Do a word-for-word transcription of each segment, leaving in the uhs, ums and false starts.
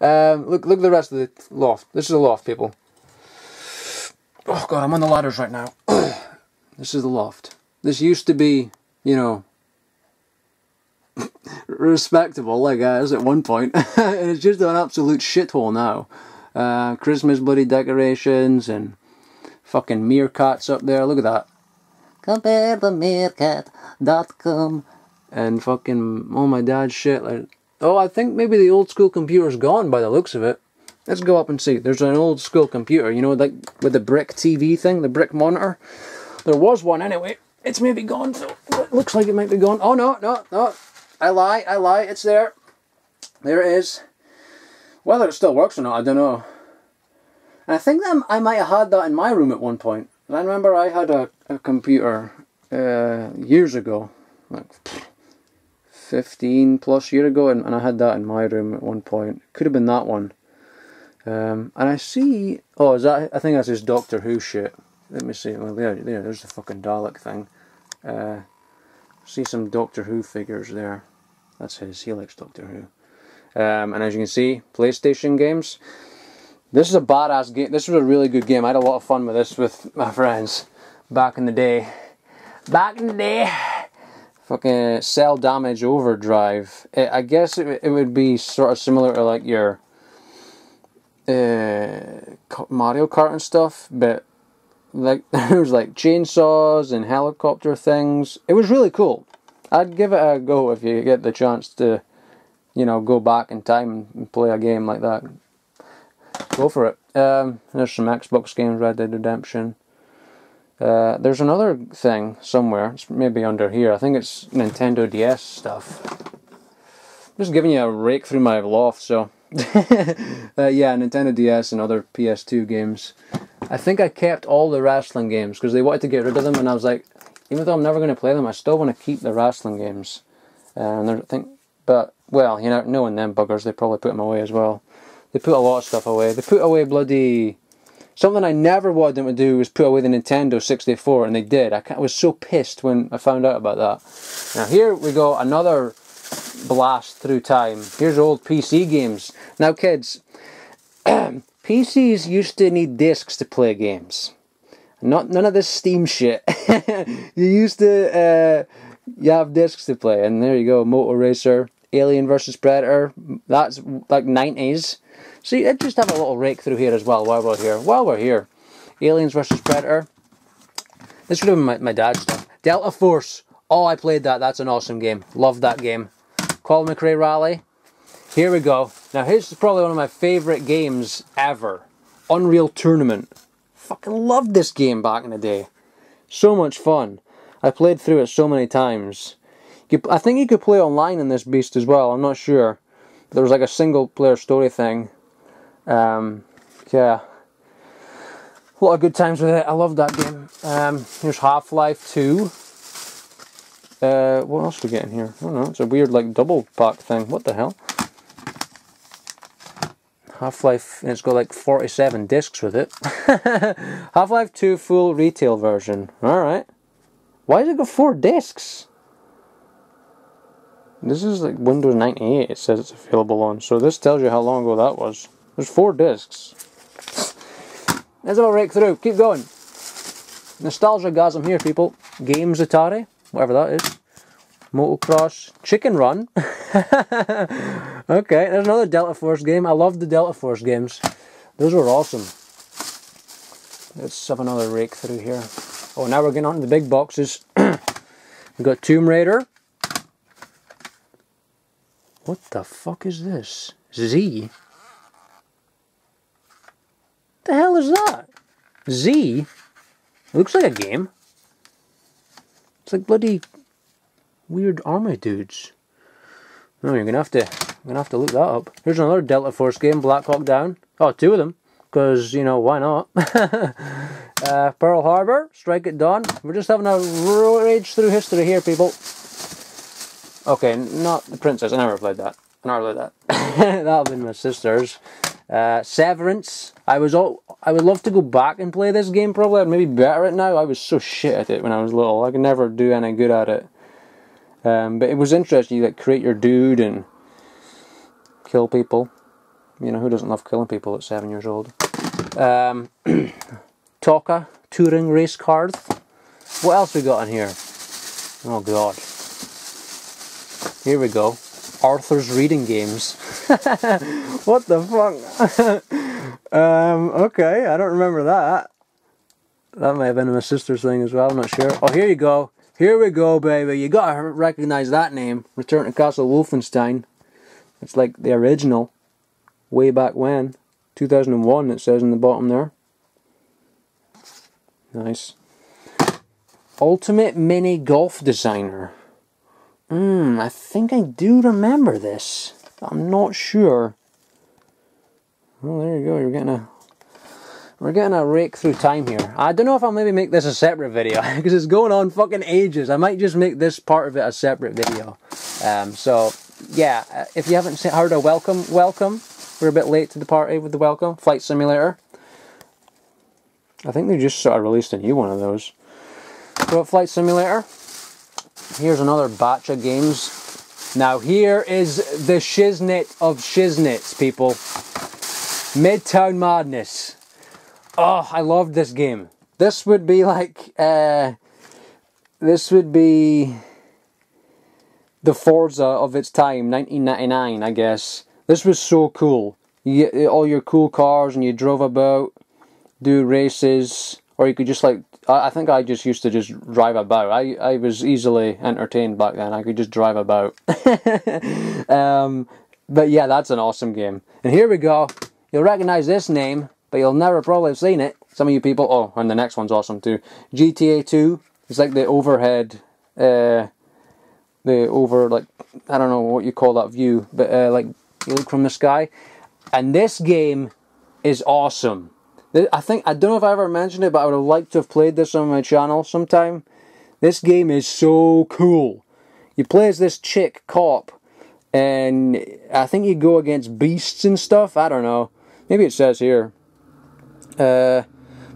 Um, look, look at the rest of the loft. This is the loft, people. Oh god, I'm on the ladders right now. This is the loft. This used to be, you know, respectable, I guess, at one point. And it's just an absolute shithole now. Uh, Christmas bloody decorations and fucking meerkats up there. Look at that. Compare the meerkat dot com and fucking all my dad's shit. Like, oh, I think maybe the old school computer's gone by the looks of it. Let's go up and see. There's an old school computer, you know, like with the brick T V thing, the brick monitor. There was one anyway. It's maybe gone. It looks like it might be gone. Oh, no, no, no. I lie, I lie. It's there. There it is. Whether it still works or not, I don't know. And I think that I might have had that in my room at one point. And I remember I had a, a computer uh, years ago. Like fifteen plus year ago, and, and I had that in my room at one point. Could have been that one. Um, and I see... Oh, is that... I think that's his Doctor Who shit. Let me see. Well, there, there, there's the fucking Dalek thing. Uh, see some Doctor Who figures there. That's his. He likes Doctor Who. Um, and as you can see, PlayStation games. This is a badass game. This was a really good game. I had a lot of fun with this with my friends back in the day. Back in the day. Fucking Cell Damage Overdrive. It, I guess it, it would be sort of similar to like your... Uh, Mario Kart and stuff, but like there was like chainsaws and helicopter things. It was really cool. I'd give it a go if you get the chance to, you know, go back in time and play a game like that. Go for it. Um, there's some Xbox games, Red Dead Redemption. Uh, there's another thing somewhere. It's maybe under here. I think it's Nintendo D S stuff. I'm just giving you a rake through my loft, so. uh, yeah, Nintendo D S and other P S two games. I think I kept all the wrestling games because they wanted to get rid of them, and I was like, even though I'm never going to play them, I still want to keep the wrestling games. Uh, and I think, but well, you know, knowing them buggers, they probably put them away as well. They put a lot of stuff away. They put away bloody something I never wanted them to do was put away the Nintendo sixty-four, and they did. I, I was so pissed when I found out about that. Now here we go, another. Blast through time. Here's old P C games. Now kids, P Cs used to need discs to play games. Not none of this Steam shit. You used to uh, you have discs to play, and there you go. Moto Racer, Alien versus. Predator. That's like nineties. See, I just have a little rake through here as well while we're here. While we're here, Aliens versus. Predator. This would have been my, my dad's stuff. Delta Force. Oh, I played that. That's an awesome game. Love that game. Colin McRae Rally. Here we go. Now, here's probably one of my favourite games ever. Unreal Tournament. Fucking loved this game back in the day. So much fun. I played through it so many times. You, I think you could play online in this beast as well. I'm not sure. There was like a single-player story thing. Um, yeah. A lot of good times with it. I loved that game. Um, here's Half-Life two. Uh, what else we get in here? I don't know, it's a weird like double pack thing. What the hell? Half-Life, and it's got like forty-seven discs with it. Half-Life two full retail version. Alright. Why has it got four discs? This is like Windows ninety-eight, it says it's available on. So this tells you how long ago that was. There's four discs. Let's have a rake through. Keep going. Nostalgia-gasm here, people. Games Atari. Whatever that is. Motocross. Chicken Run. Okay, there's another Delta Force game. I love the Delta Force games. Those were awesome. Let's have another rake through here. Oh, now we're getting on to the big boxes. We've got Tomb Raider. What the fuck is this? Z? What the hell is that? Z? It looks like a game. It's like bloody weird army dudes. No, you're gonna have to, you're gonna have to look that up. Here's another Delta Force game, Black Hawk Down. Oh, two of them, because you know why not? uh, Pearl Harbor, Strike at Dawn. We're just having a rage through history here, people. Okay, not the princess. I never played that. I never played that. That'll be my sister's. Uh, Severance. I was all. I would love to go back and play this game. Probably, I'd maybe better at it now. I was so shit at it when I was little. I could never do any good at it. Um, but it was interesting. You like create your dude and kill people. You know, who doesn't love killing people at seven years old? Um, Toca touring race card. What else we got in here? Oh god. Here we go. Arthur's reading games. What the fuck? um, okay, I don't remember that. That may have been my sister's thing as well, I'm not sure. Oh, here you go. Here we go, baby. You gotta recognize that name. Return to Castle Wolfenstein. It's like the original. Way back when. two thousand one, it says in the bottom there. Nice. Ultimate Mini Golf Designer. Hmm, I think I do remember this. I'm not sure. Well, there you go. You're getting a... We're getting a rake through time here. I don't know if I'll maybe make this a separate video, because it's going on fucking ages. I might just make this part of it a separate video. Um, so, yeah, if you haven't heard a welcome, welcome. We're a bit late to the party with the welcome. Flight Simulator. I think they just sort of released a new one of those. So, Flight Simulator. Here's another batch of games. Now, here is the shiznit of shiznits, people. Midtown Madness. Oh, I loved this game. This would be like, uh, this would be the Forza of its time, nineteen ninety-nine, I guess. This was so cool. You get all your cool cars and you drove about, do races, or you could just like, I, I think I just used to just drive about. I, I was easily entertained back then. I could just drive about. um, but yeah, that's an awesome game. And here we go. You'll recognize this name, but you'll never probably have seen it. Some of you people, oh, and the next one's awesome too. G T A two, it's like the overhead, uh, the over, like, I don't know what you call that view, but uh, like, you look from the sky. And this game is awesome. I think, I don't know if I ever mentioned it, but I would have liked to have played this on my channel sometime. This game is so cool. You play as this chick cop, and I think you go against beasts and stuff, I don't know. Maybe it says here. Uh,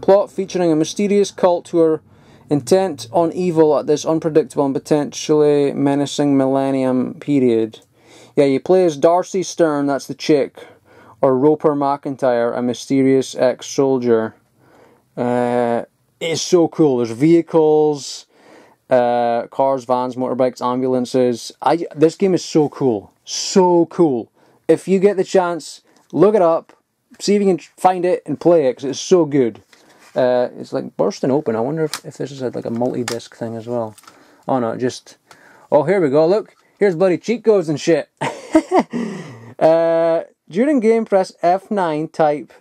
plot featuring a mysterious cult who are intent on evil at this unpredictable and potentially menacing millennium period. Yeah, you play as Darcy Stern, that's the chick, or Roper McIntyre, a mysterious ex-soldier. Uh, it's so cool. There's vehicles, uh, cars, vans, motorbikes, ambulances. I, this game is so cool. So cool. If you get the chance, look it up. See if you can find it and play it, because it's so good. Uh, it's like bursting open. I wonder if, if this is a, like a multi-disc thing as well. Oh no, just... Oh, here we go, look. Here's bloody cheat codes and shit. uh, during game, press F nine, type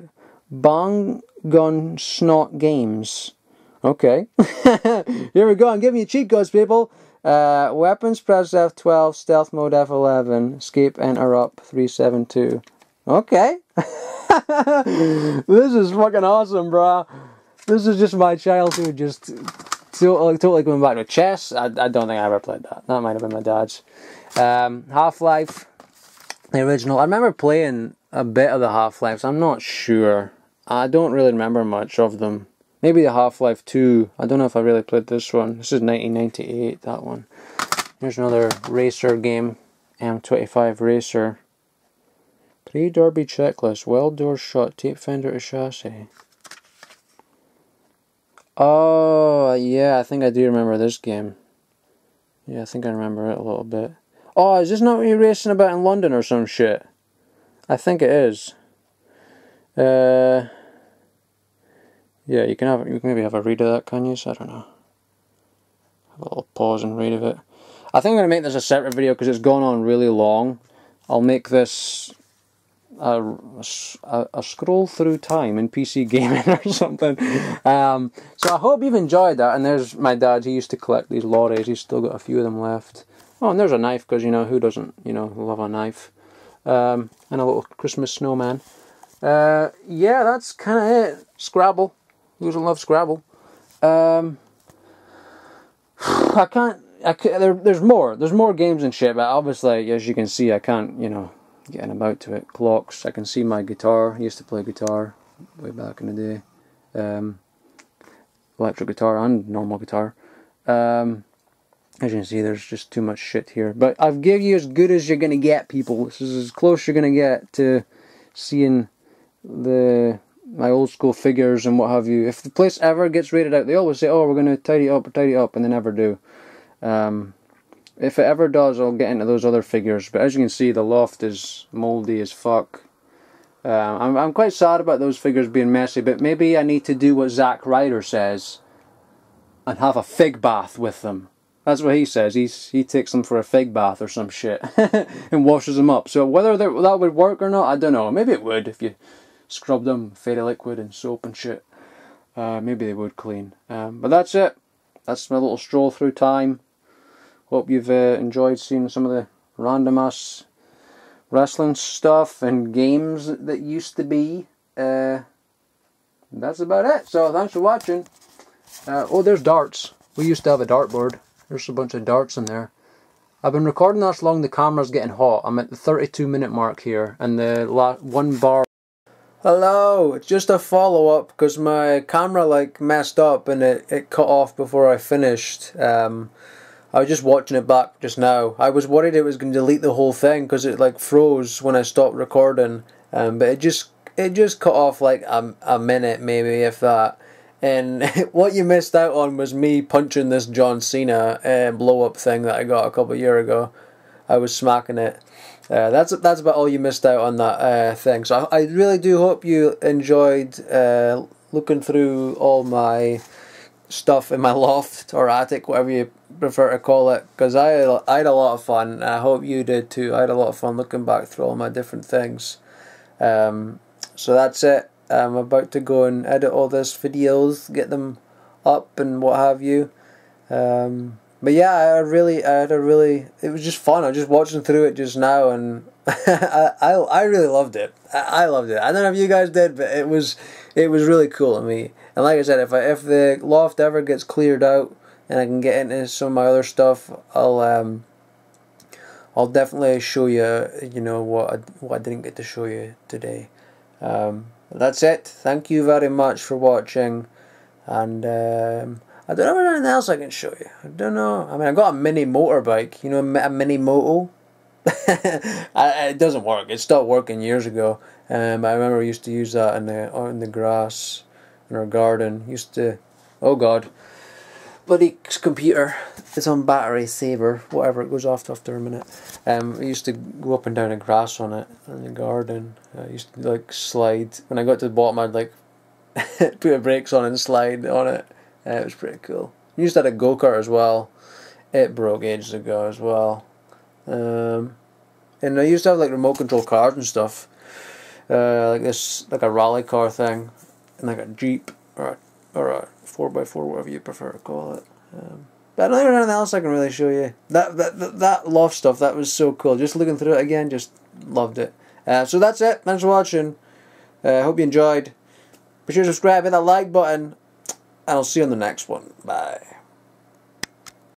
Bang Gun Snot Games. Okay. Here we go, I'm giving you cheat codes, people. Uh, weapons, press F twelve, stealth mode F eleven, escape, enter up, three seven two. Okay. This is fucking awesome, bro. This is just my childhood, just totally, totally going back to chess. I, I don't think I ever played that. That might have been my dad's. Um, Half-Life, the original. I remember playing a bit of the Half-Lives. I'm not sure. I don't really remember much of them. Maybe the Half-Life two. I don't know if I really played this one. This is nineteen ninety-eight, that one. Here's another racer game. M twenty-five Racer. Pre-derby checklist, weld door shut, tape fender to chassis. Oh, yeah, I think I do remember this game. Yeah, I think I remember it a little bit. Oh, is this not what you're racing about in London or some shit? I think it is. Uh, yeah, you can have, you can maybe have a read of that, can you? So I don't know. Have a little pause and read of it. I think I'm going to make this a separate video because it's gone on really long. I'll make this... A, a, a scroll through time in P C gaming or something. Um, so I hope you've enjoyed that. And there's my dad. He used to collect these lorries. He's still got a few of them left. Oh, and there's a knife, because you know who doesn't, you know, love a knife. Um, and a little Christmas snowman. Uh, yeah, that's kind of it. Scrabble. Who doesn't love Scrabble? Um, I can't. I can't there, there's more. There's more games and shit. But obviously, as you can see, I can't. You know. Getting about to it. Clocks, I can see my guitar. I used to play guitar way back in the day. Um, electric guitar and normal guitar. Um, as you can see, there's just too much shit here. But I've given you as good as you're going to get, people. This is as close you're going to get to seeing the my old school figures and what have you. If the place ever gets raided out, they always say, oh, we're going to tidy it up, or tidy it up, and they never do. Um, if it ever does, I'll get into those other figures. But as you can see, the loft is mouldy as fuck. Um, I'm, I'm quite sad about those figures being messy, but maybe I need to do what Zack Ryder says and have a fig bath with them. That's what he says. He's, he takes them for a fig bath or some shit and washes them up. So whether that, that would work or not, I don't know. Maybe it would if you scrubbed them, fairy liquid and soap and shit. Uh, maybe they would clean. Um, but that's it. That's my little stroll through time. Hope you've uh, enjoyed seeing some of the random-ass wrestling stuff and games that used to be. Uh, that's about it. So thanks for watching. Uh, oh, there's darts. We used to have a dartboard. There's a bunch of darts in there. I've been recording this long, the camera's getting hot. I'm at the thirty-two minute mark here, and the la one bar. Hello, it's just a follow-up, because my camera like messed up and it, it cut off before I finished. Um, I was just watching it back just now. I was worried it was going to delete the whole thing, because it like froze when I stopped recording. Um, but it just it just cut off like a, a minute maybe, if that. And what you missed out on was me punching this John Cena uh, blow-up thing that I got a couple of years ago. I was smacking it. Uh, that's that's about all you missed out on that uh, thing. So I, I really do hope you enjoyed uh, looking through all my stuff in my loft or attic, whatever you prefer to call it. Because I, I had a lot of fun, and I hope you did too. I had a lot of fun looking back through all my different things. Um, so that's it. I'm about to go and edit all these videos, get them up and what have you. Um, but yeah, I really, I had a really, it was just fun. I was just watching through it just now, and I, I, I really loved it. I, I loved it. I don't know if you guys did, but it was, it was really cool to me. And like I said, if I, if the loft ever gets cleared out and I can get into some of my other stuff, I'll, um, I'll definitely show you, you know, what I, what I didn't get to show you today. Um, That's it. Thank you very much for watching, and um, I don't know anything else I can show you. I don't know. I mean, I got a mini motorbike. You know, a mini moto. I, it doesn't work. It stopped working years ago. Um, I remember I used to use that in the on the grass in our garden. Used to. Oh God, bloody computer. It's on battery saver. Whatever, it goes off after a minute. Um, I used to go up and down the grass on it in the garden. I used to like slide. When I got to the bottom, I'd like put the brakes on and slide on it. Uh, it was pretty cool. I used to have a go kart as well. It broke ages ago as well. Um, and I used to have like remote control cars and stuff, uh, like this, like a rally car thing, and like a Jeep or a, or a four by four, whatever you prefer to call it. Um, I don't know anything else I can really show you. That, that that that loft stuff, that was so cool. Just looking through it again, just loved it. Uh, so that's it. Thanks for watching. I uh, hope you enjoyed. Be sure to subscribe, hit that like button, and I'll see you on the next one. Bye.